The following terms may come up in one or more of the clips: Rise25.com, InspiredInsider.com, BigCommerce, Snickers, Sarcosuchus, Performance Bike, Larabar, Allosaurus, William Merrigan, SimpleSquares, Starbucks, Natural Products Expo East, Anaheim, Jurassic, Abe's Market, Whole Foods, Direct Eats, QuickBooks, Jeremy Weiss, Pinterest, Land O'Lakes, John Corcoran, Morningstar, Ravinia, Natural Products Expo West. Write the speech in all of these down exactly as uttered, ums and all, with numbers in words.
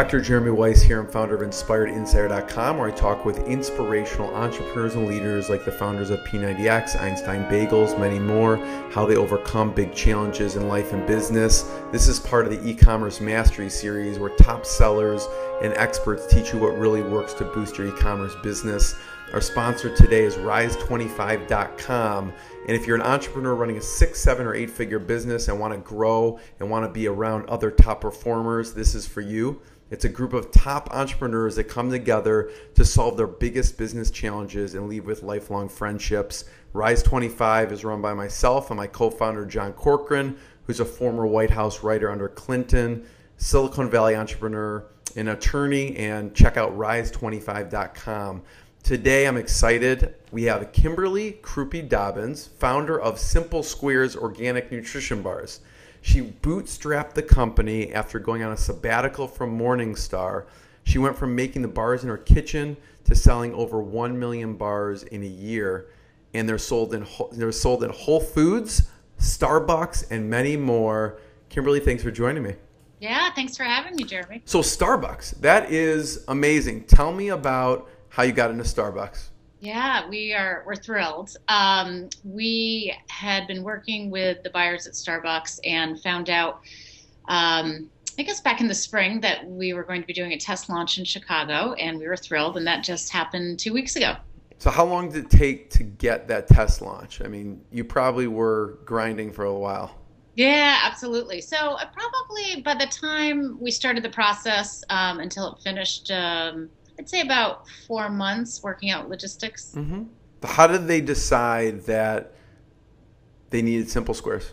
Doctor Jeremy Weiss here. I'm founder of Inspired Insider dot com, where I talk with inspirational entrepreneurs and leaders like the founders of P ninety X, Einstein Bagels, many more, how they overcome big challenges in life and business. This is part of the e-commerce mastery series where top sellers and experts teach you what really works to boost your e-commerce business. Our sponsor today is Rise twenty-five dot com. And if you're an entrepreneur running a six, seven, or eight figure business and want to grow and want to be around other top performers, this is for you. It's a group of top entrepreneurs that come together to solve their biggest business challenges and leave with lifelong friendships. Rise twenty-five is run by myself and my co-founder, John Corcoran, who's a former White House writer under Clinton, Silicon Valley entrepreneur, an attorney, and check out Rise twenty-five dot com. Today, I'm excited. We have Kimberly Crupl Dobbins, founder of Simple Squares Organic Nutrition Bars. She bootstrapped the company after going on a sabbatical from Morningstar. She went from making the bars in her kitchen to selling over one million bars in a year. And they're sold in, they're sold in Whole Foods, Starbucks, and many more. Kimberly, thanks for joining me. Yeah, thanks for having me, Jeremy. So Starbucks, that is amazing. Tell me about how you got into Starbucks. Yeah, we are, we're thrilled. Um, we had been working with the buyers at Starbucks and found out, um, I guess back in the spring, that we were going to be doing a test launch in Chicago, and we were thrilled, and that just happened two weeks ago. So how long did it take to get that test launch? I mean, you probably were grinding for a while. Yeah, absolutely. So uh, probably by the time we started the process um, until it finished, um, I'd say about four months working out logistics. Mm-hmm. How did they decide that they needed Simple Squares?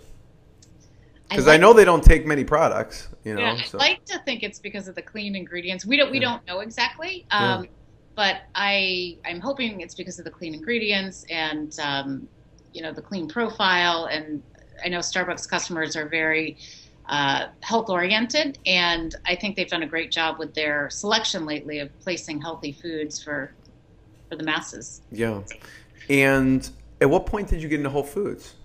Because I, like, I know they don't take many products. You know, yeah, so. I like to think it's because of the clean ingredients. We don't we yeah. don't know exactly, um, yeah. but I I'm hoping it's because of the clean ingredients and um, you know, the clean profile. And I know Starbucks customers are very Uh, health oriented, and I think they've done a great job with their selection lately of placing healthy foods for for the masses. Yeah. And at what point did you get into Whole Foods?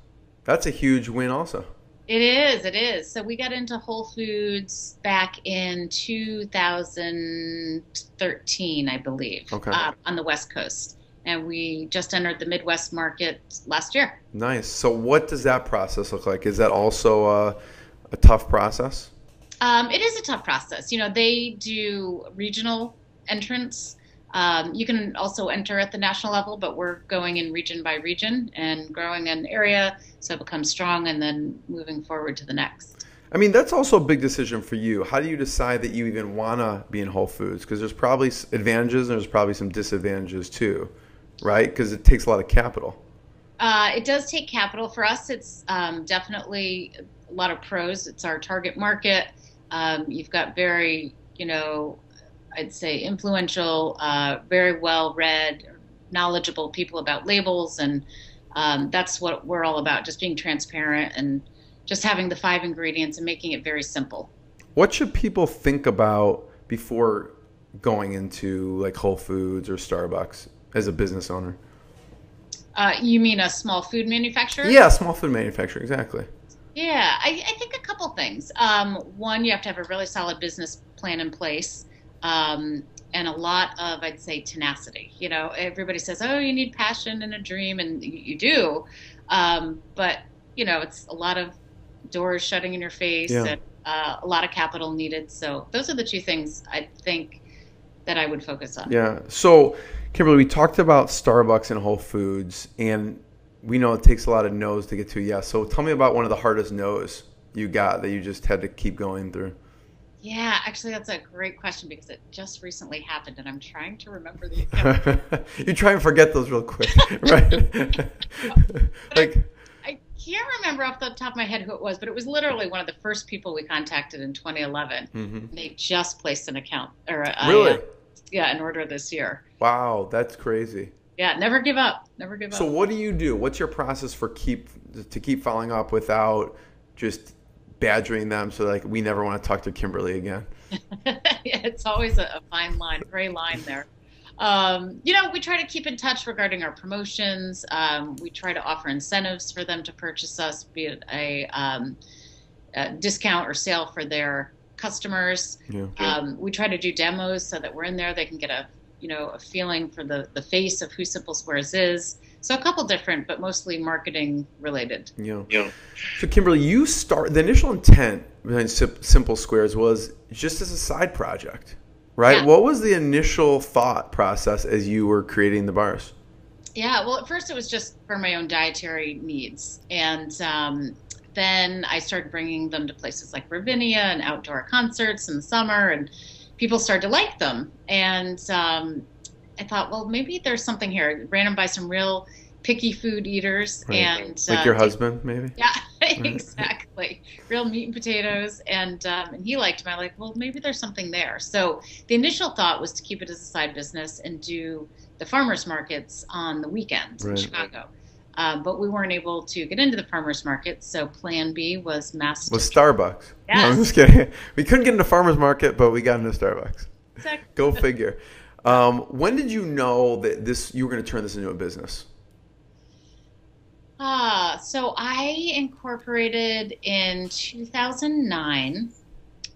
That's a huge win also. It is, it is. So we got into Whole Foods back in two thousand thirteen, I believe, okay. uh, on the West Coast. And we just entered the Midwest market last year. Nice. So what does that process look like? Is that also uh a tough process? Um, it is a tough process. You know, they do regional entrance. Um, you can also enter at the national level, but we're going in region by region and growing an area so it becomes strong and then moving forward to the next. I mean, that's also a big decision for you. How do you decide that you even want to be in Whole Foods? Because there's probably advantages and there's probably some disadvantages too, right? Because it takes a lot of capital. Uh, it does take capital. For us, it's um, definitely a lot of pros. It's our target market. Um, you've got very, you know, I'd say influential, uh, very well-read, knowledgeable people about labels, and um, that's what we're all about, just being transparent and just having the five ingredients and making it very simple. What should people think about before going into like Whole Foods or Starbucks as a business owner? Uh, you mean a small food manufacturer? Yeah, small food manufacturer, exactly. Yeah, I, I think a couple things. Um, one, you have to have a really solid business plan in place, um, and a lot of, I'd say, tenacity. You know, everybody says, oh, you need passion and a dream, and you, you do. Um, but, you know, it's a lot of doors shutting in your face, yeah. and uh, a lot of capital needed. So those are the two things I think that I would focus on. Yeah. So, Kimberly, we talked about Starbucks and Whole Foods, and we know it takes a lot of no's to get to a yes. So tell me about one of the hardest no's you got that you just had to keep going through. Yeah, actually, that's a great question because it just recently happened, and I'm trying to remember the You try and forget those real quick, right? Like, I, I can't remember off the top of my head who it was, but it was literally one of the first people we contacted in twenty eleven. Mm-hmm. They just placed an account. or a, Really? Uh, yeah, an order this year. Wow, that's crazy. Yeah, never give up. Never give up. So what do you do? What's your process for keep to keep following up without just badgering them so like we never want to talk to Kimberly again? Yeah, it's always a fine line, gray line there. Um, you know, we try to keep in touch regarding our promotions. Um, we try to offer incentives for them to purchase us, be it a, um, a discount or sale for their customers. Yeah. Um, we try to do demos so that we're in there. They can get a, you know, a feeling for the, the face of who Simple Squares is. So a couple different, but mostly marketing related. Yeah. yeah. So Kimberly, you start, the initial intent behind Simple Squares was just as a side project, right? Yeah. What was the initial thought process as you were creating the bars? Yeah. Well, at first it was just for my own dietary needs. And um, then I started bringing them to places like Ravinia and outdoor concerts in the summer, and people started to like them. And, um, I thought, well, maybe there's something here. Ran them by some real picky food eaters. Right. and Like uh, your husband, maybe? Yeah, exactly. Real meat and potatoes. And, um, and he liked them. I'm like, well, maybe there's something there. So the initial thought was to keep it as a side business and do the farmers markets on the weekends right. in Chicago. Um, but we weren't able to get into the farmers market, so Plan B was mass. Was Starbucks? Yes. No, I'm just kidding. We couldn't get into farmers market, but we got into Starbucks. Exactly. Go figure. Um, when did you know that this you were going to turn this into a business? Ah, uh, so I incorporated in two thousand nine.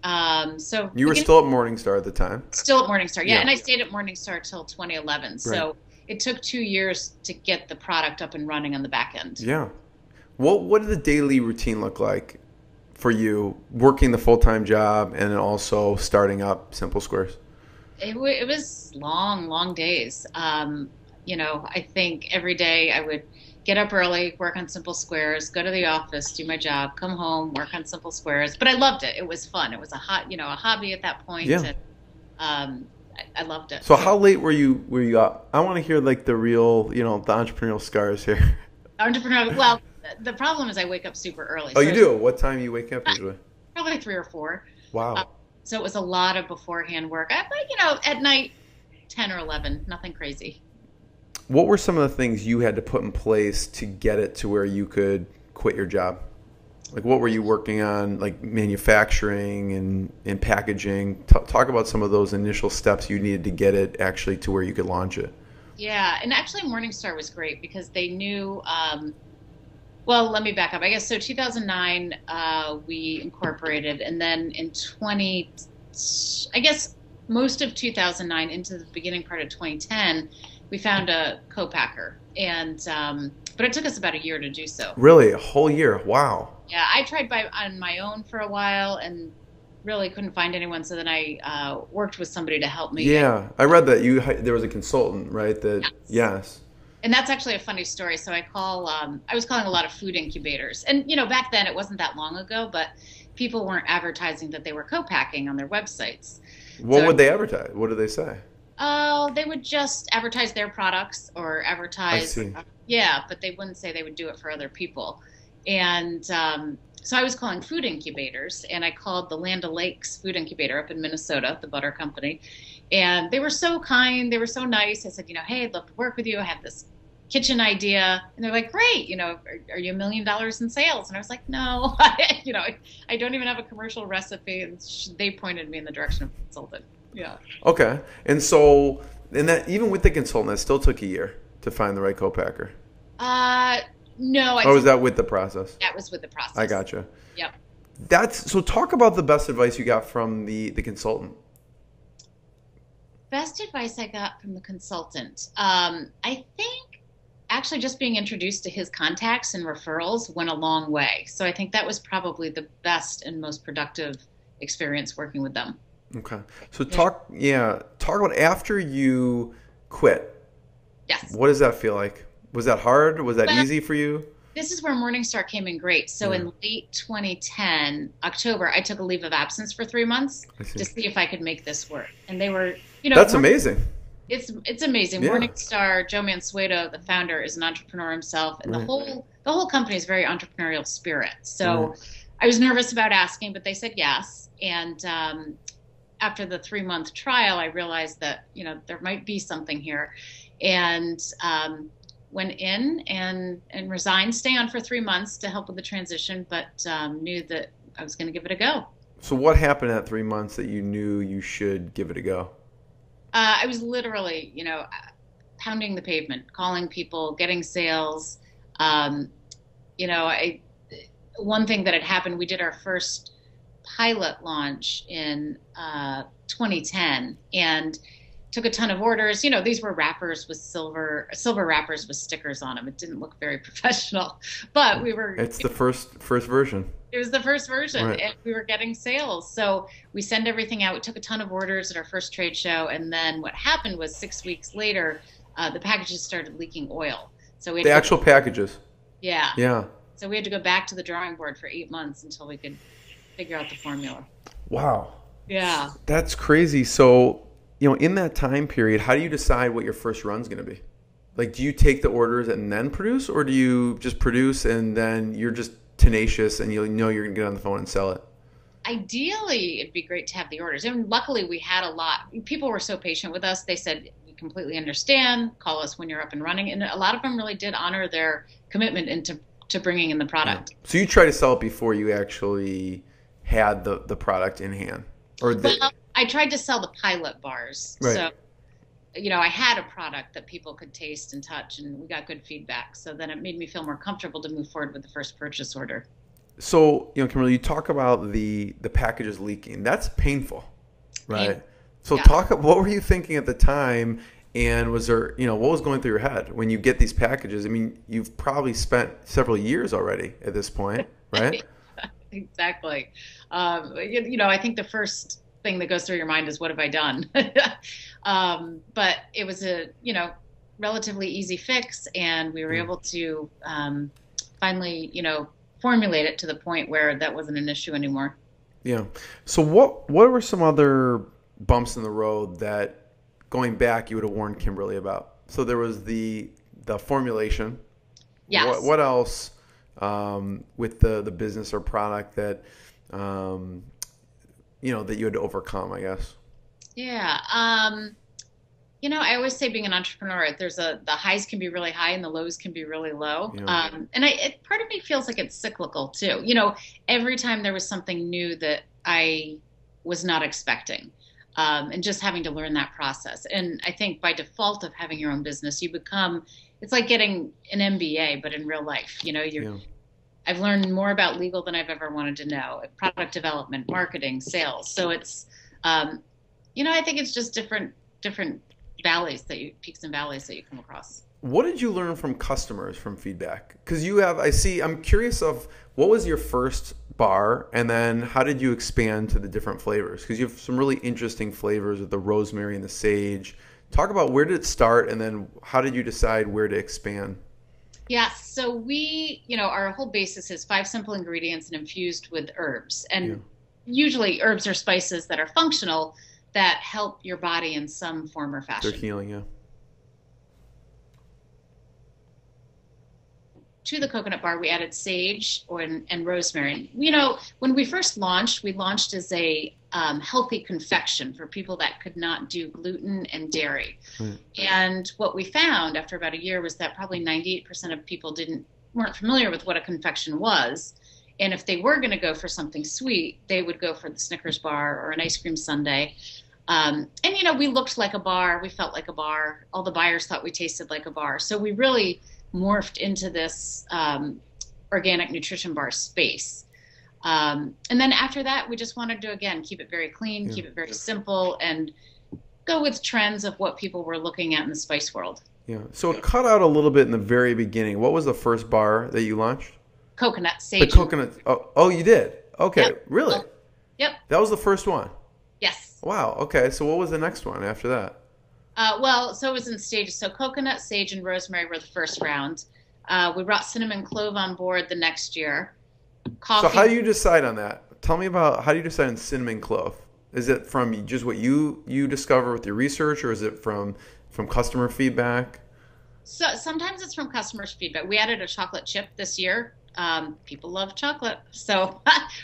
Um, so you were still at Morningstar at the time. Still at Morningstar, yeah, yeah. and I stayed at Morningstar till twenty eleven. Right. So it took two years to get the product up and running on the back end. Yeah. What What did the daily routine look like for you, working the full time job and also starting up Simple Squares? It, w it was long, long days. Um, you know, I think every day I would get up early, work on Simple Squares, go to the office, do my job, come home, work on Simple Squares. But I loved it. It was fun. It was a hot, you know, a hobby at that point. Yeah. And, um, I, I loved it. So how late were you? Were you up? I want to hear like the real, you know, the entrepreneurial scars here. Entrepreneurial. Well, the problem is I wake up super early. Oh, so you do. What time you wake up usually? Probably three or four. Wow. Um, So it was a lot of beforehand work. I, you know, at night, ten or eleven, nothing crazy. What were some of the things you had to put in place to get it to where you could quit your job? Like what were you working on, like manufacturing and, and packaging? T talk about some of those initial steps you needed to get it actually to where you could launch it. Yeah, and actually Morningstar was great because they knew um, – well, let me back up. I guess so two thousand nine, uh, we incorporated, and then in twenty, I guess most of two thousand nine into the beginning part of twenty ten, we found a co-packer, and um, but it took us about a year to do so. Really? A whole year? Wow. Yeah, I tried by, on my own for a while and really couldn't find anyone, so then I uh, worked with somebody to help me. Yeah, I read that you there was a consultant, right? That Yes. yes. And that's actually a funny story. So I call, um, I was calling a lot of food incubators. And, you know, back then it wasn't that long ago, but people weren't advertising that they were co-packing on their websites. What so, would they advertise? What do they say? Oh, uh, they would just advertise their products or advertise. I see. Uh, yeah, but they wouldn't say they would do it for other people. And um, so I was calling food incubators, and I called the Land O'Lakes food incubator up in Minnesota, the butter company. And they were so kind. They were so nice. I said, you know, hey, I'd love to work with you. I have this kitchen idea. And they're like, great. You know, are, are you a million dollars in sales? And I was like, no, you know, I, I don't even have a commercial recipe. And they pointed me in the direction of a consultant. Yeah. Okay. And so, and that even with the consultant, that still took a year to find the right co-packer. Uh, no. I or was that with the process? That was with the process. I gotcha. Yep. That's, so talk about the best advice you got from the, the consultant. Best advice I got from the consultant. Um, I think actually just being introduced to his contacts and referrals went a long way. So I think that was probably the best and most productive experience working with them. Okay. So talk, yeah, talk about after you quit. Yes. What does that feel like? Was that hard? Was that well, easy for you? This is where Morningstar came in great. So yeah. in late twenty ten, October, I took a leave of absence for three months to see if I could make this work. And they were... You know, that's amazing. It's it's amazing. Yeah. Morningstar, Joe Mansueto, the founder, is an entrepreneur himself, and right. the whole the whole company is very entrepreneurial spirit. So right. I was nervous about asking, but they said yes. And um, after the three month trial, I realized that you know there might be something here, and um, went in and and resigned, stay on for three months to help with the transition, but um, knew that I was going to give it a go. So what happened at three months that you knew you should give it a go? Uh, I was literally, you know, pounding the pavement, calling people, getting sales. Um, you know, I, one thing that had happened, we did our first pilot launch in uh, twenty ten and took a ton of orders. You know, these were wrappers with silver, silver wrappers with stickers on them. It didn't look very professional, but we were. It's the first first version. It was the first version, right. And we were getting sales. So we send everything out. We took a ton of orders at our first trade show, and then what happened was six weeks later, uh, the packages started leaking oil. So we had the actual go- packages. Yeah. Yeah. So we had to go back to the drawing board for eight months until we could figure out the formula. Wow. Yeah. That's crazy. So, you know, in that time period, how do you decide what your first run's going to be? Like, do you take the orders and then produce, or do you just produce and then you're just tenacious and you know you're going to get on the phone and sell it? Ideally, it'd be great to have the orders. And luckily, we had a lot. People were so patient with us. They said, we completely understand. Call us when you're up and running. And a lot of them really did honor their commitment into to bringing in the product. Yeah. So you try to sell it before you actually had the, the product in hand? Or the- well, I tried to sell the pilot bars. Right. So, you know, I had a product that people could taste and touch, and we got good feedback. So then it made me feel more comfortable to move forward with the first purchase order. So, you know, Kimberly, you talk about the, the packages leaking. That's painful, right? Painful. So yeah. Talk, what were you thinking at the time? And was there, you know, what was going through your head when you get these packages? I mean, you've probably spent several years already at this point, right? Exactly. Um, you, you know, I think the first thing that goes through your mind is, what have I done? um, but it was a, you know, relatively easy fix. And we were mm. able to um, finally, you know, formulate it to the point where that wasn't an issue anymore. Yeah. So what, what were some other bumps in the road that, going back, you would have warned Kimberly about? So there was the the formulation. Yes. What, what else um, with the, the business or product that um, you know that you had to overcome, I guess? Yeah. Um, you know, I always say, being an entrepreneur, there's a the highs can be really high and the lows can be really low. Yeah. Um, and I, it, part of me feels like it's cyclical too. You know, every time there was something new that I was not expecting. Um, and just having to learn that process. And I think by default of having your own business, you become, it's like getting an M B A, but in real life, you know, you're, yeah. I've learned more about legal than I've ever wanted to know. Product development, marketing, sales. So it's, um, you know, I think it's just different, different valleys that you, peaks and valleys that you come across. What did you learn from customers, from feedback? Because you have, I see, I'm curious of what was your first bar, and then how did you expand to the different flavors? Because you have some really interesting flavors with the rosemary and the sage. Talk about, where did it start, and then how did you decide where to expand? Yeah, so we, you know, our whole basis is five simple ingredients and infused with herbs. And yeah. Usually herbs or spices that are functional that help your body in some form or fashion. They're healing, yeah. To the coconut bar, we added sage or, and, and rosemary. You know, when we first launched, we launched as a um, healthy confection for people that could not do gluten and dairy. Mm. And what we found after about a year was that probably ninety-eight percent of people didn't weren't familiar with what a confection was. And if they were going to go for something sweet, they would go for the Snickers bar or an ice cream sundae. Um, and, you know, we looked like a bar. We felt like a bar. All the buyers thought we tasted like a bar. So we really morphed into this um, organic nutrition bar space. Um, and then after that, we just wanted to, again, keep it very clean, yeah. keep it very simple, and go with trends of what people were looking at in the spice world. Yeah. So it cut out a little bit in the very beginning. What was the first bar that you launched? Coconut sage. The coconut. Oh, oh you did? Okay. Yep. Really? Well, yep. That was the first one? Yes. Wow. Okay. So what was the next one after that? Uh, well, so it was in stages. So coconut, sage, and rosemary were the first round. Uh, we brought cinnamon clove on board the next year. Coffee. So how do you decide on that? Tell me about how do you decide on cinnamon clove? Is it from just what you, you discover with your research, or is it from, from customer feedback? So sometimes it's from customers' feedback. We added a chocolate chip this year. Um, people love chocolate, so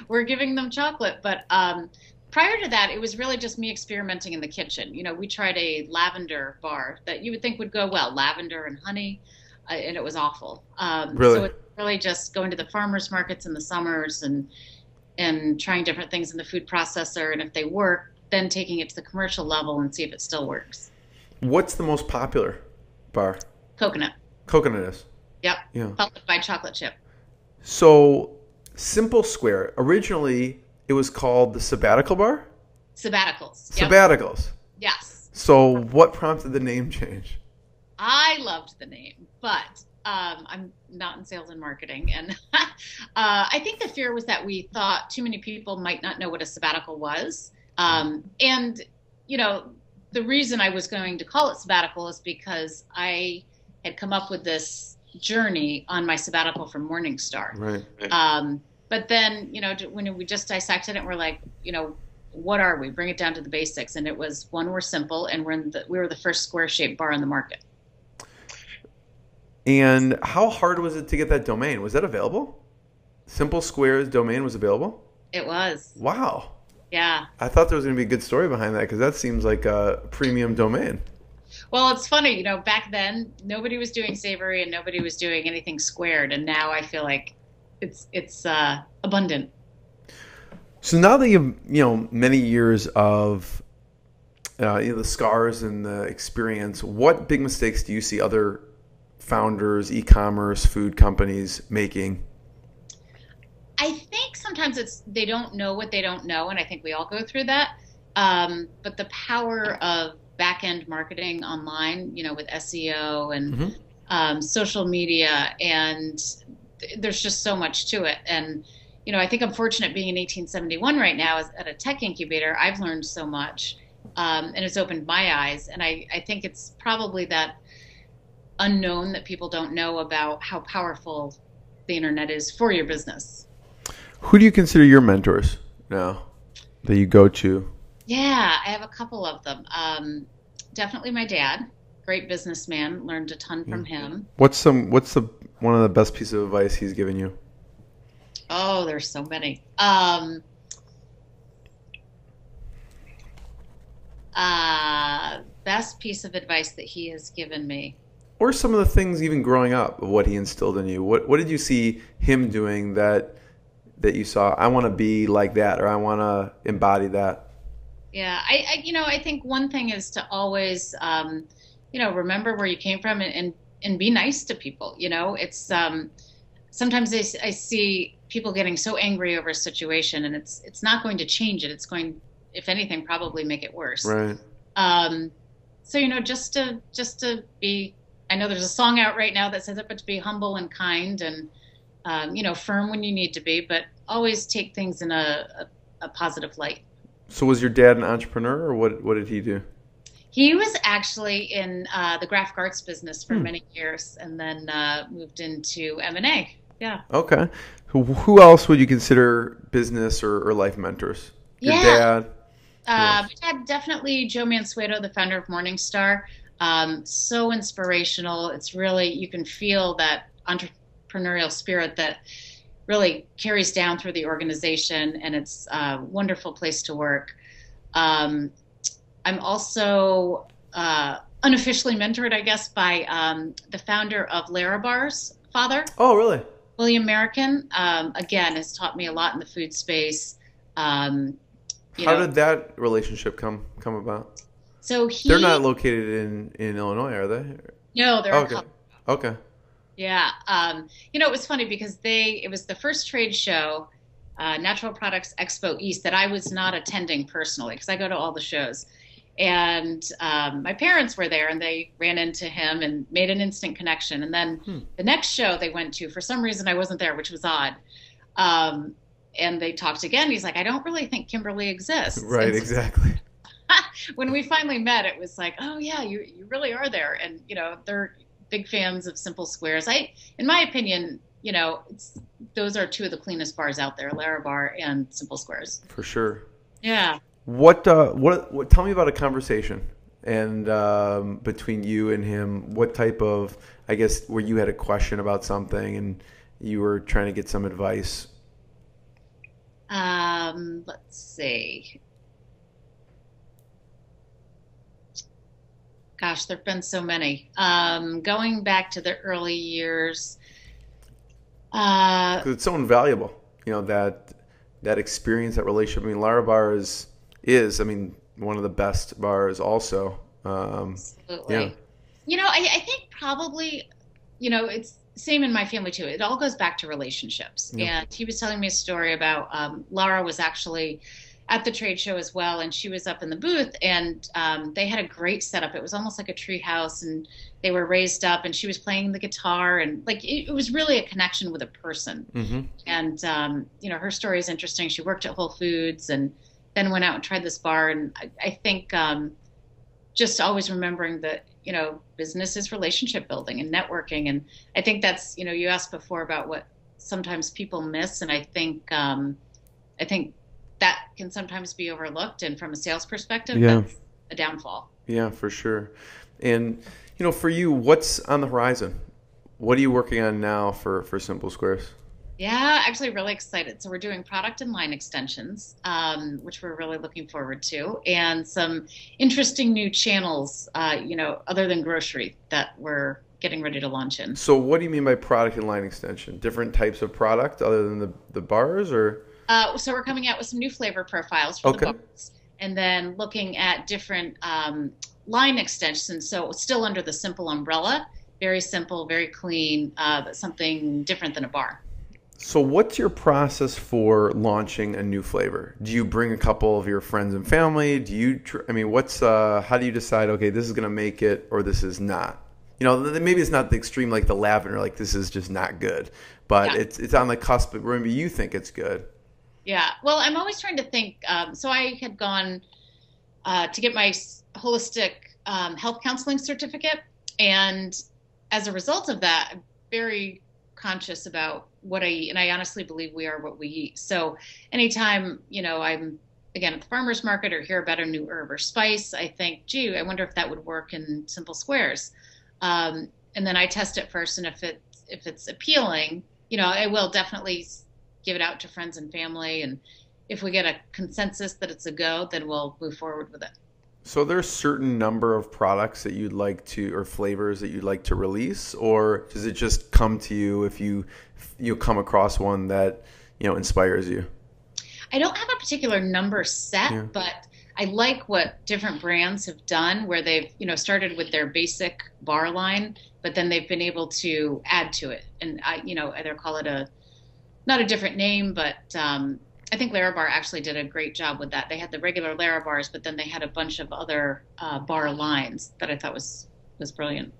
we're giving them chocolate. But um, prior to that, it was really just me experimenting in the kitchen. You know, we tried a lavender bar that you would think would go well, lavender and honey, uh, and it was awful. Um, really? So it's really just going to the farmers markets in the summers and and trying different things in the food processor, and if they work, then taking it to the commercial level and see if it still works. What's the most popular bar? Coconut. Coconut is? Yep. Yeah. Followed by chocolate chip. So Simple Square, originally it was called the Sabbatical Bar? Sabbaticals. Yep. Sabbaticals. Yes. So what prompted the name change? I loved the name, but um, I'm not in sales and marketing. And uh, I think the fear was that we thought too many people might not know what a sabbatical was. Um, and, you know, the reason I was going to call it sabbatical is because I had come up with this journey on my sabbatical from Morningstar. Right. Um, but then, you know, when we just dissected it, we're like, you know, what are we? Bring it down to the basics. And it was, one, we're simple, and we're in the, we were the first square-shaped bar on the market. And how hard was it to get that domain? Was that available? Simple Square's domain was available? It was. Wow. Yeah. I thought there was going to be a good story behind that, because that seems like a premium domain. Well, it's funny, you know, back then nobody was doing savory and nobody was doing anything squared. And now I feel like it's it's uh, abundant. So now that you've, you know, many years of uh, you know, the scars and the experience, what big mistakes do you see other founders, e-commerce, food companies making? I think sometimes it's they don't know what they don't know. And I think we all go through that. Um, but the power of back-end marketing online, you know, with S E O and mm-hmm. um, social media, and th there's just so much to it. And, you know, I think I'm fortunate being in eighteen seventy-one right now as, at a tech incubator. I've learned so much, um, and it's opened my eyes. And I, I think it's probably that unknown that people don't know about how powerful the internet is for your business. Who do you consider your mentors now that you go to? Yeah, I have a couple of them. Um, definitely my dad, great businessman, learned a ton from him. What's some? What's the one of the best pieces of advice he's given you? Oh, there's so many. Um, uh, best piece of advice that he has given me. Or some of the things even growing up, what he instilled in you. What What did you see him doing that that you saw, I want to be like that, or I want to embody that? Yeah, I, I, you know, I think one thing is to always, um, you know, remember where you came from, and, and, and be nice to people. You know, it's, um, sometimes I, I see people getting so angry over a situation, and it's, it's not going to change it. It's going, if anything, probably make it worse. Right. Um, so, you know, just to, just to be, I know there's a song out right now that says it, but to be humble and kind and, um, you know, firm when you need to be, but always take things in a, a, a positive light. So was your dad an entrepreneur, or what, what did he do? He was actually in uh, the graphic arts business for hmm. many years, and then uh, moved into M and A. Yeah. Okay. Who, who else would you consider business or, or life mentors? Your yeah. dad? Uh, my dad, definitely Joe Mansueto, the founder of Morningstar. Um, so inspirational. It's really, you can feel that entrepreneurial spirit that really carries down through the organization, and it's a wonderful place to work. Um, I'm also uh, unofficially mentored, I guess, by um, the founder of Larabar's father. Oh, really? William Merrigan, um, again, has taught me a lot in the food space. Um, you How know, did that relationship come come about? So he, They're not located in, in Illinois, are they? No, they're okay. in Colorado. Okay. Yeah. Um, you know, it was funny because they, it was the first trade show, uh, Natural Products Expo East, that I was not attending personally, because I go to all the shows. And um, my parents were there, and they ran into him and made an instant connection. And then hmm. the next show they went to, for some reason I wasn't there, which was odd. Um, and they talked again. He's like, I don't really think Kimberly exists. Right, and so, exactly. When we finally met, it was like, oh, yeah, you, you really are there. And, you know, they're big fans of Simple Squares. I, in my opinion, you know, it's, those are two of the cleanest bars out there, Larabar and Simple Squares. For sure. Yeah. What, uh, what, what, tell me about a conversation and, um, between you and him, what type of, I guess, where you had a question about something and you were trying to get some advice. Um, let's see. Gosh, there have been so many. Um, going back to the early years. Uh, 'Cause it's so invaluable, you know, that that experience, that relationship. I mean, Larabar is, is I mean, one of the best bars also. Um, absolutely. Yeah. You know, I, I think probably you know, it's same in my family too. It all goes back to relationships. Yep. And he was telling me a story about um, Lara was actually at the trade show as well, and she was up in the booth, and um, they had a great setup. It was almost like a tree house, and they were raised up, and she was playing the guitar, and like it, it was really a connection with a person. Mm-hmm. And um, you know, her story is interesting. She worked at Whole Foods and then went out and tried this bar, and I, I think um, just always remembering that, you know, business is relationship building and networking, and I think that's, you know, you asked before about what sometimes people miss, and I think um, I think that can sometimes be overlooked, and from a sales perspective, yeah, that's a downfall. Yeah, for sure. And, you know, for you, what's on the horizon? What are you working on now for, for Simple Squares? Yeah, actually really excited. So we're doing product and line extensions, um, which we're really looking forward to, and some interesting new channels, uh, you know, other than grocery that we're getting ready to launch in. So what do you mean by product and line extension? Different types of product other than the, the bars, or? Uh, so we're coming out with some new flavor profiles for okay. the bars, and then looking at different um, line extensions. So still under the Simple umbrella, very simple, very clean, uh, but something different than a bar. So what's your process for launching a new flavor? Do you bring a couple of your friends and family? Do you, tr- I mean, what's, uh, how do you decide, okay, this is going to make it or this is not? You know, maybe it's not the extreme like the lavender, like this is just not good, but yeah. it's it's on the cusp, but remember you think it's good. Yeah. Well, I'm always trying to think. Um, so I had gone uh, to get my holistic um, health counseling certificate. And as a result of that, I'm very conscious about what I eat. And I honestly believe we are what we eat. So anytime, you know, I'm, again, at the farmer's market or hear about a new herb or spice, I think, gee, I wonder if that would work in Simple Squares. Um, and then I test it first. And if it's, if it's appealing, you know, I will definitely give it out to friends and family, and if we get a consensus that it's a go, then we'll move forward with it. So there's a certain number of products that you'd like to, or flavors that you'd like to release, or does it just come to you if you you come across one that, you know, inspires you? I don't have a particular number set, yeah. but I like what different brands have done where they've, you know, started with their basic bar line, but then they've been able to add to it. And I, you know, either call it a, not a different name, but um, I think Larabar actually did a great job with that. They had the regular Larabars, but then they had a bunch of other uh, bar lines that I thought was was brilliant.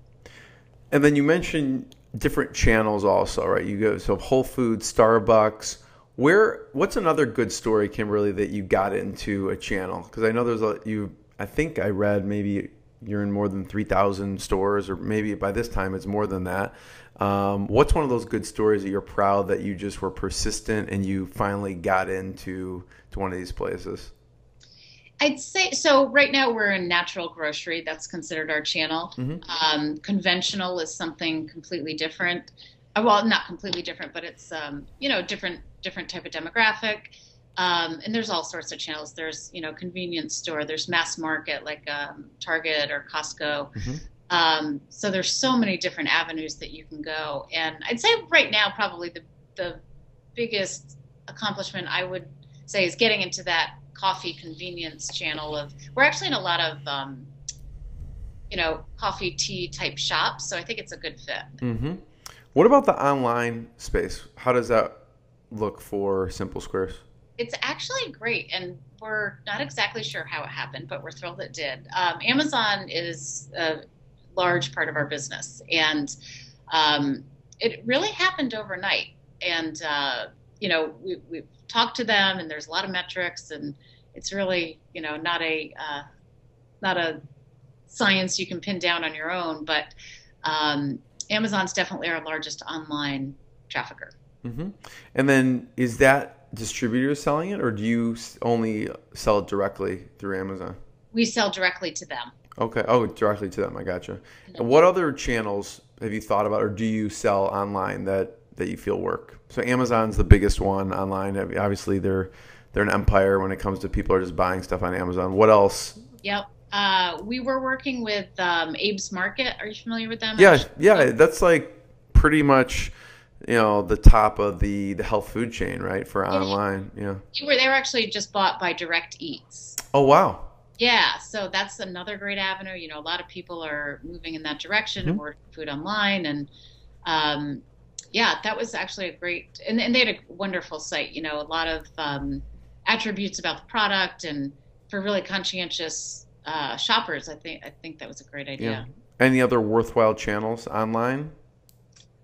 And then you mentioned different channels also, right? You go so Whole Foods, Starbucks. Where? What's another good story, Kimberly, that you got into a channel? Because I know there's a you. I think I read maybe you're in more than three thousand stores, or maybe by this time it's more than that. Um, what's one of those good stories that you're proud that you just were persistent and you finally got into to one of these places? I'd say, so right now we're in natural grocery. That's considered our channel. Mm-hmm. Um, conventional is something completely different. Uh, well, not completely different, but it's, um, you know, different, different type of demographic. Um, and there's all sorts of channels. There's, you know, convenience store, there's mass market like um, Target or Costco. Mm-hmm. Um, so there's so many different avenues that you can go. And I'd say right now, probably the, the biggest accomplishment I would say is getting into that coffee convenience channel of, we're actually in a lot of, um, you know, coffee, tea type shops. So I think it's a good fit. Mm-hmm. What about the online space? How does that look for Simple Squares? It's actually great, and we're not exactly sure how it happened, but we're thrilled it did. Um, Amazon is a large part of our business, and um, it really happened overnight. And, uh, you know, we, we've talked to them, and there's a lot of metrics, and it's really, you know, not a uh, not a science you can pin down on your own, but um, Amazon's definitely our largest online trafficker. Mm-hmm. And then is that distributors selling it, or do you only sell it directly through Amazon? We sell directly to them. Okay. Oh, directly to them. I gotcha. No. And what other channels have you thought about, or do you sell online that, that you feel work? So Amazon's the biggest one online. Obviously, they're they're an empire when it comes to people are just buying stuff on Amazon. What else? Yep. Uh, we were working with um, Abe's Market. Are you familiar with them? Yeah. Yeah. That's like pretty much, you know, the top of the, the health food chain, right, for online, yeah. You were, they were actually just bought by Direct Eats. Oh, wow. Yeah, so that's another great avenue. You know, a lot of people are moving in that direction, mm-hmm. ordering food online, and um, yeah, that was actually a great, and, and they had a wonderful site, you know, a lot of um, attributes about the product, and for really conscientious uh, shoppers, I think, I think that was a great idea. Yeah. Any other worthwhile channels online?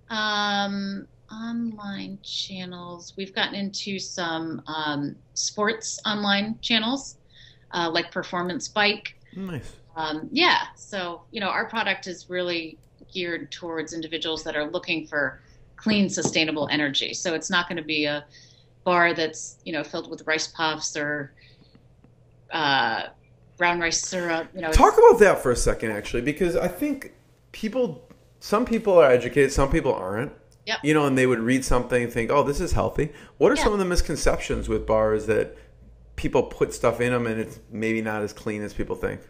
Um, online channels. We've gotten into some um, sports online channels, uh, like Performance Bike. Nice. Um, yeah. So, you know, our product is really geared towards individuals that are looking for clean, sustainable energy. So it's not going to be a bar that's, you know, filled with rice puffs or uh, brown rice syrup. You know, talk about that for a second, actually, because I think people, some people are educated, some people aren't. Yep. You know, and they would read something and think, oh, this is healthy. What are yeah. some of the misconceptions with bars that people put stuff in them and it's maybe not as clean as people think?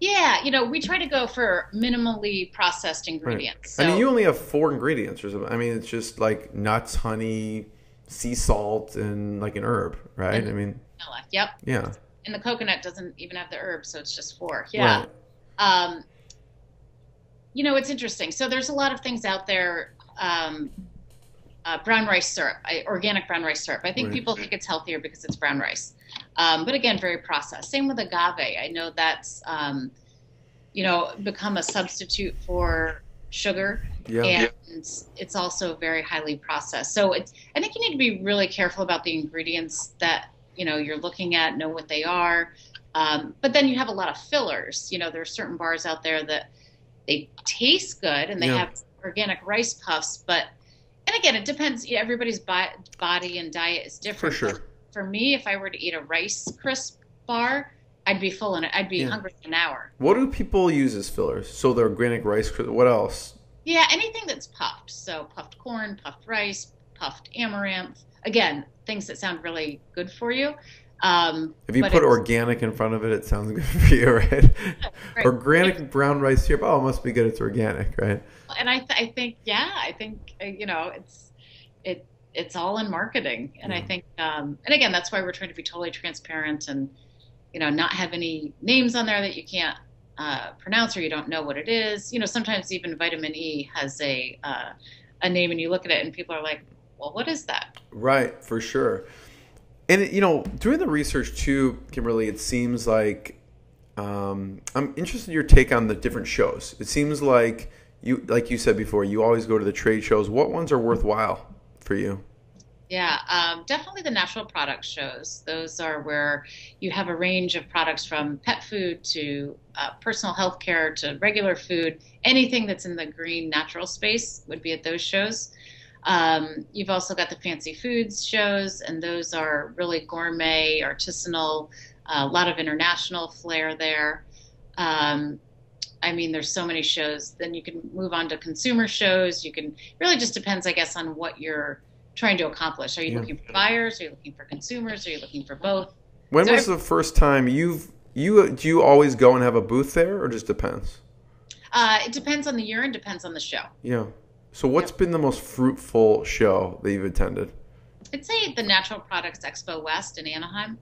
Yeah, you know, we try to go for minimally processed ingredients. Right. So, I mean, you only have four ingredients or something. I mean, it's just like nuts, honey, sea salt, and like an herb, right? And I mean, vanilla. Yep. Yeah. And the coconut doesn't even have the herb, so it's just four. Yeah. Right. Um, you know, it's interesting. So there's a lot of things out there. Um, uh, brown rice syrup, I, organic brown rice syrup. I think right. people think it's healthier because it's brown rice. Um, but again, very processed. Same with agave. I know that's, um, you know, become a substitute for sugar. Yeah. And it's also very highly processed. So it's, I think you need to be really careful about the ingredients that, you know, you're looking at, know what they are. Um, but then you have a lot of fillers. You know, there are certain bars out there that they taste good and they yeah. have organic rice puffs. But, and again, it depends. Everybody's body and diet is different. For sure. For me, if I were to eat a rice crisp bar, I'd be full and I'd be yeah. hungry in an hour. What do people use as fillers? So the organic rice crisp, what else? Yeah, anything that's puffed. So puffed corn, puffed rice, puffed amaranth. Again, things that sound really good for you. Um, if you put organic in front of it, it sounds good for you, right? right. Organic brown rice syrup. Oh, it must be good. It's organic, right? And I, th I think, yeah, I think, you know, it's, it. It's all in marketing. And yeah. I think, um, and again, that's why we're trying to be totally transparent and, you know, not have any names on there that you can't uh, pronounce or you don't know what it is. You know, sometimes even vitamin E has a, uh, a name and you look at it and people are like, well, what is that? Right, for sure. And, you know, doing the research too, Kimberly, it seems like, um, I'm interested in your take on the different shows. It seems like you, like you said before, you always go to the trade shows. What ones are worthwhile for you? Yeah, um, definitely the natural product shows. Those are where you have a range of products from pet food to uh, personal health care to regular food. Anything that's in the green natural space would be at those shows. Um, you've also got the fancy foods shows, and those are really gourmet, artisanal, a uh, lot of international flair there. Um, I mean, there's so many shows. Then you can move on to consumer shows. You can really just depends, I guess, on what you're trying to accomplish. Are you yeah. looking for buyers? Are you looking for consumers? Are you looking for both? When so was the first time you've you do you always go and have a booth there, or just depends? Uh, it depends on the year and depends on the show. Yeah. So what's yeah. been the most fruitful show that you've attended? I'd say the Natural Products Expo West in Anaheim.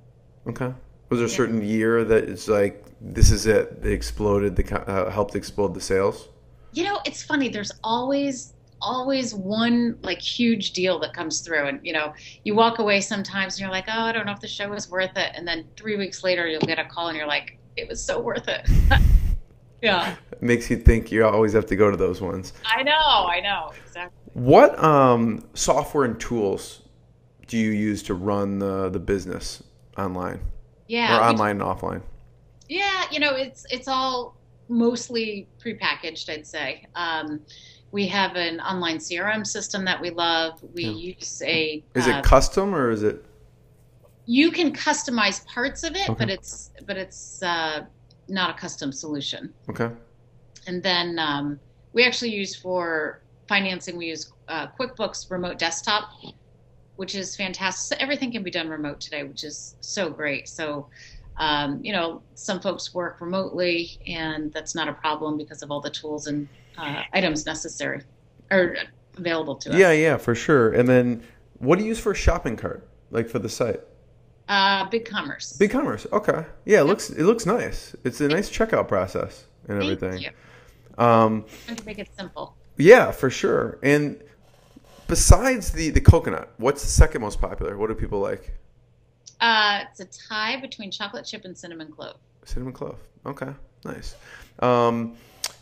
Okay. Was there a certain year that it's like, this is it, they exploded, they uh, helped explode the sales? You know, it's funny. There's always, always one like huge deal that comes through. And, you know, you walk away sometimes and you're like, oh, I don't know if the show was worth it. And then three weeks later, you'll get a call and you're like, it was so worth it. yeah. It makes you think you always have to go to those ones. I know. I know. Exactly. What um, software and tools do you use to run the, the business online? Yeah, or online and offline. Yeah, you know, it's it's all mostly prepackaged, I'd say. Um, we have an online C R M system that we love. We yeah. use a. Is uh, it custom or is it? You can customize parts of it, okay. but it's but it's uh, not a custom solution. Okay. And then um, we actually use for financing. We use uh, QuickBooks Remote Desktop, which is fantastic. Everything can be done remote today, which is so great. So, um, you know, some folks work remotely and that's not a problem because of all the tools and uh, items necessary or available to us. Yeah, yeah, for sure. And then what do you use for a shopping cart, like for the site? Uh, BigCommerce. BigCommerce, okay. Yeah, it looks, it looks nice. It's a nice checkout process and everything. Thank you. Um, I'm trying to make it simple. Yeah, for sure. And besides the, the coconut, what's the second most popular? What do people like? Uh, it's a tie between chocolate chip and cinnamon clove. Cinnamon clove. Okay, nice. Um,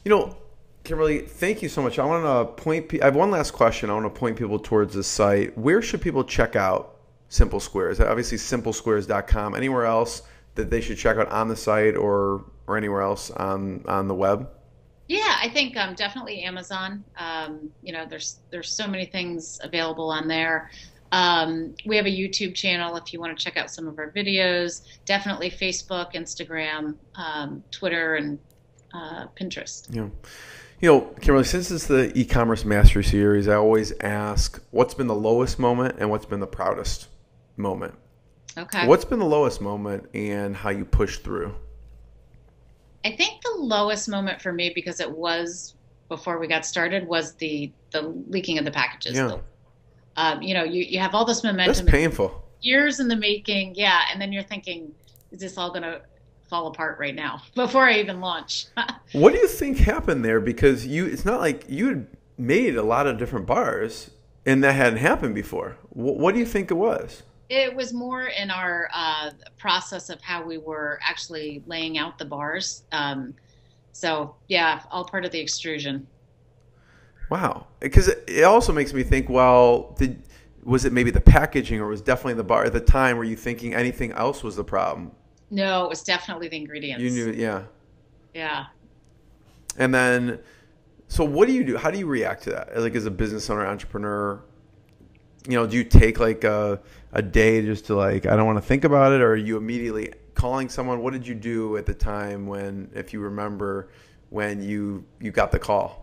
you know, Kimberly, thank you so much. I want to point. I have one last question. I want to point people towards the site. Where should people check out Simple Squares? Obviously, simple squares dot com. Anywhere else that they should check out on the site or or anywhere else on on the web? Yeah, I think um, definitely Amazon. Um, you know, there's there's so many things available on there. Um, we have a YouTube channel if you want to check out some of our videos. Definitely Facebook, Instagram, um, Twitter, and uh, Pinterest. Yeah. You know, Kimberly, since it's the e-commerce mastery series, I always ask what's been the lowest moment and what's been the proudest moment. Okay. What's been the lowest moment and how you pushed through? I think the lowest moment for me, because it was before we got started, was the, the leaking of the packages. Yeah. The, um, you know, you, you have all this momentum. That's painful. Years in the making. Yeah. And then you're thinking, is this all going to fall apart right now before I even launch? What do you think happened there? Because you, it's not like you had made a lot of different bars and that hadn't happened before. What, what do you think it was? It was more in our uh, process of how we were actually laying out the bars. Um, so yeah, all part of the extrusion. Wow. Because it also makes me think, well, did, was it maybe the packaging, or was definitely the bar at the time? Were you thinking anything else was the problem? No, it was definitely the ingredients. You knew, yeah. Yeah. And then, so what do you do? How do you react to that? Like, as a business owner, entrepreneur, you know, do you take like a, a day just to like, I don't want to think about it? Or are you immediately calling someone? What did you do at the time when, if you remember, when you, you got the call?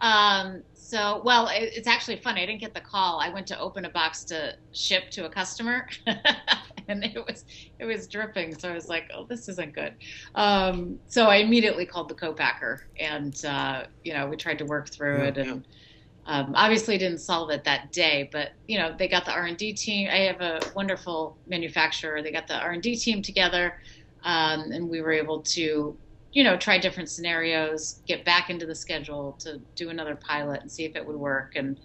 Um, so, well, it, it's actually funny. I didn't get the call. I went to open a box to ship to a customer. And it was it was dripping, so I was like, "Oh, this isn't good." Um, so I immediately called the co-packer, and uh, you know, we tried to work through yeah, it, and yeah. um, obviously didn't solve it that day. But you know, they got the R and D team. I have a wonderful manufacturer. They got the R and D team together, um, and we were able to, you know, try different scenarios, get back into the schedule to do another pilot and see if it would work. And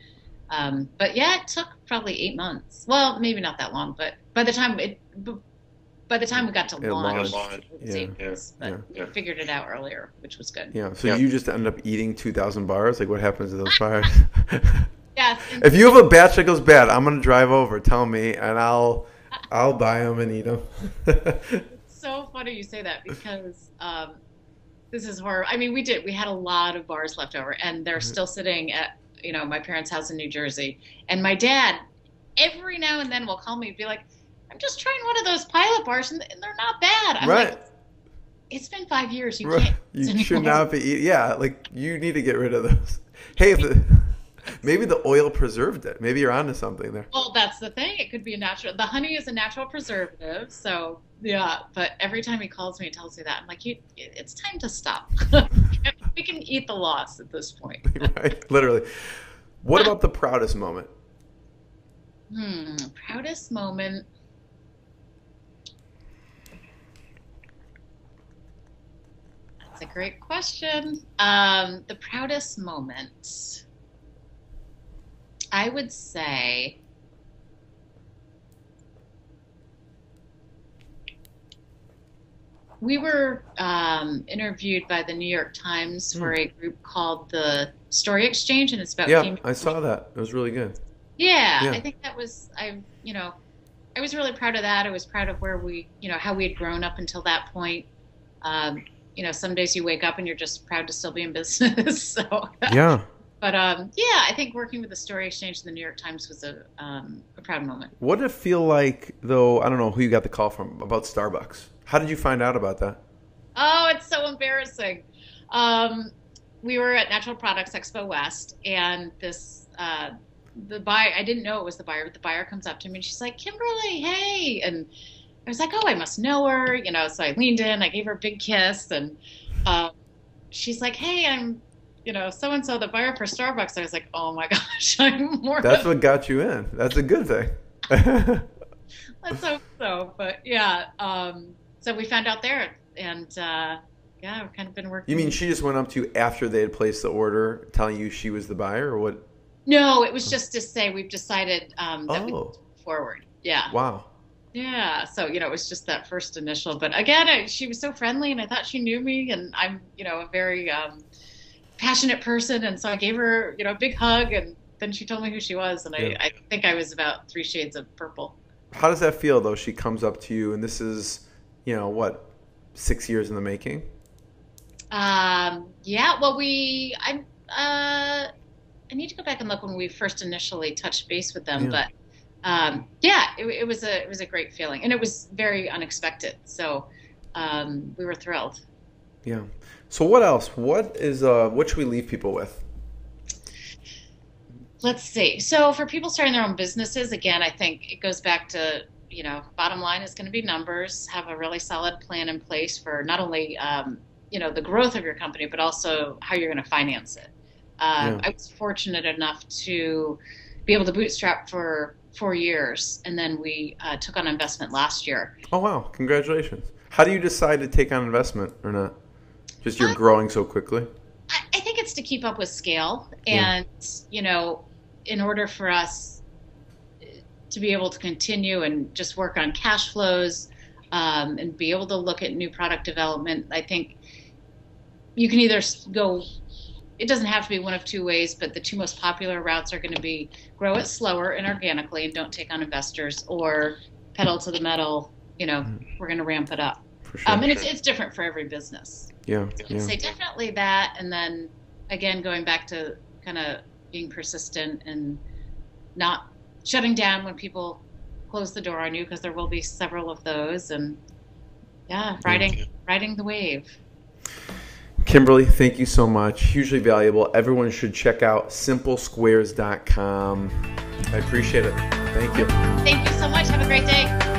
Um, but yeah, it took probably eight months. Well, maybe not that long, but by the time it, by the time we got to it launch, launched. It was yeah. eight months. But yeah. Yeah. we figured it out earlier, which was good. Yeah. So yeah. you just end up eating two thousand bars. Like, what happens to those bars? Yes. If you have a batch that goes bad, I'm gonna drive over. Tell me, and I'll I'll buy them and eat them. So funny you say that, because um, this is horrible. I mean, we did. We had a lot of bars left over, and they're still sitting at, you know, my parents' house in New Jersey. And my dad, every now and then, will call me and be like, I'm just trying one of those pilot bars, and they're not bad. I'm right. like, it's been five years. You right. can't. You should not be eating. Yeah, like, you need to get rid of those. Hey, if the, maybe the oil preserved it. Maybe you're onto something there. Well, that's the thing. It could be a natural. The honey is a natural preservative. So, yeah. But every time he calls me and tells me that, I'm like, you, it's time to stop. We can eat the loss at this point. Right, literally. What about the proudest moment? Hmm, proudest moment. That's a great question. Um, the proudest moment, I would say, we were um, interviewed by the New York Times for mm. a group called the Story Exchange, and it's about yeah. Female. I saw that; it was really good. Yeah, yeah, I think that was I. You know, I was really proud of that. I was proud of where we, you know, how we had grown up until that point. Um, you know, some days you wake up and you're just proud to still be in business. So yeah. But um, yeah, I think working with the Story Exchange and the New York Times was a, um, a proud moment. What did it feel like, though? I don't know who you got the call from about Starbucks. How did you find out about that? Oh, it's so embarrassing. Um, we were at Natural Products Expo West, and this uh, the buyer, I didn't know it was the buyer, but the buyer comes up to me and she's like, Kimberly, hey. And I was like, oh, I must know her. You know, so I leaned in, I gave her a big kiss, and um, she's like, hey, I'm, you know, so-and-so, the buyer for Starbucks. I was like, oh my gosh, I'm more. That's what got you in. That's a good thing. Let's hope so. But yeah, um, so we found out there, and uh, yeah, we've kind of been working. You mean she just went up to you after they had placed the order, telling you she was the buyer, or what? No, it was just to say we've decided um, that oh. we move forward. Yeah. Wow. Yeah. So, you know, it was just that first initial. But again, I, she was so friendly, and I thought she knew me, and I'm, you know, a very um, passionate person. And so I gave her, you know, a big hug, and then she told me who she was. And yeah. I, I think I was about three shades of purple. How does that feel, though? She comes up to you, and this is, you know, what, six years in the making? Um, yeah. Well, we, I, uh, I need to go back and look when we first initially touched base with them, yeah. but. Um, yeah, it, it was a, it was a great feeling, and it was very unexpected. So, um, we were thrilled. Yeah. So what else, what is, uh, what should we leave people with? Let's see. So for people starting their own businesses, again, I think it goes back to, you know, bottom line is going to be numbers. Have a really solid plan in place for not only, um, you know, the growth of your company, but also how you're going to finance it. Um, yeah. I was fortunate enough to be able to bootstrap for four years, and then we uh, took on investment last year. Oh, wow. Congratulations. How do you decide to take on investment or not? Just you're uh, growing so quickly? I, I think it's to keep up with scale. And, yeah. you know, in order for us to be able to continue and just work on cash flows um, and be able to look at new product development, I think you can either go... It doesn't have to be one of two ways, but the two most popular routes are going to be grow it slower and organically and don't take on investors, or pedal to the metal, you know, we're going to ramp it up. For sure, um, and it's, it's different for every business. Yeah. So I'd yeah. say definitely that. And then, again, going back to kind of being persistent and not shutting down when people close the door on you, because there will be several of those. And, yeah, riding, yeah. riding the wave. Kimberly, thank you so much. Hugely valuable. Everyone should check out simple squares dot com. I appreciate it. Thank you. Thank you so much. Have a great day.